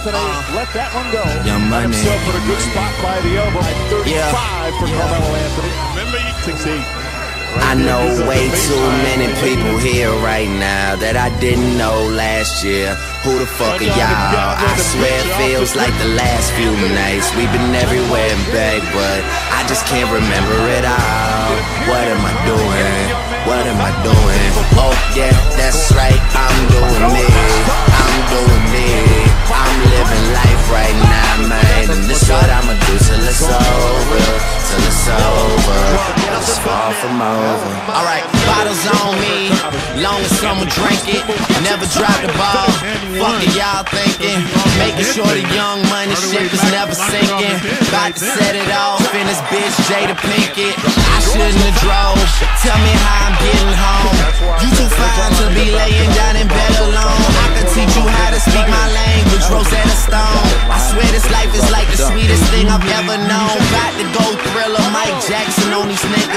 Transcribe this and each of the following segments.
Anthony let that one go. Got himself in a good spot by the elbow at 35 for Carmelo Anthony. Remember, you 6'8". I know way too many people here right now that I didn't know last year. Who the fuck are y'all? I swear it feels like the last few nights we've been everywhere and back, but I just can't remember it all. What am I doing? What am I doing? Oh yeah, that's right, I'm doing me. I'm doing me. I'm living life right now, man. And this is what I'ma do till it's over. Till it's over. It's far from over. Alright, bottles on me. Long as someone drink it. Never drop the ball. Fuck it, y'all thinking. Making sure the Young Money ship is never sinking. About to set it off in this bitch, Jada Pinkett. I shouldn't have drove. Tell me how I'm getting home. You too fine to be laying down in bed alone. I can teach you how to speak my language, Rosetta Stone. I swear this life is like the sweetest thing I've ever known. About to go Thriller, Mike Jackson on these niggas.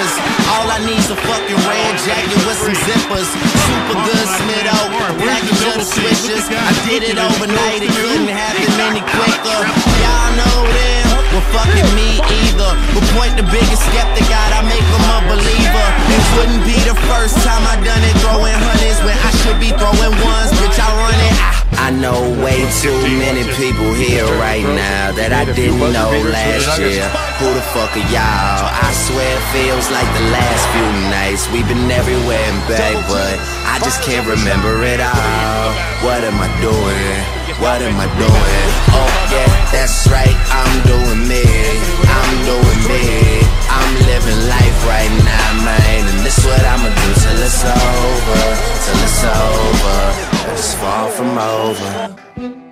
All I need's a fucking red jacket with some zippers. Super good Smitto, blackish of the switches. I did it overnight, it couldn't happen any quicker. Y'all know them, well fucking me either. But point the biggest skeptic out, I make them a believer. It wouldn't be the first time I done it, throwing hundreds when I should be throwing ones, bitch I run it. I know way too many people here right now that I didn't know last year. Who the fuck are y'all? I swear it feels like the last few nights we've been everywhere and back, but I just can't remember it all. What am I doing? What am I doing? Oh yeah, that's right, I'm doing me. I'm doing me. I'm living life right now, man. And this is what I'ma do till it's over. Till it's over. It's far from over.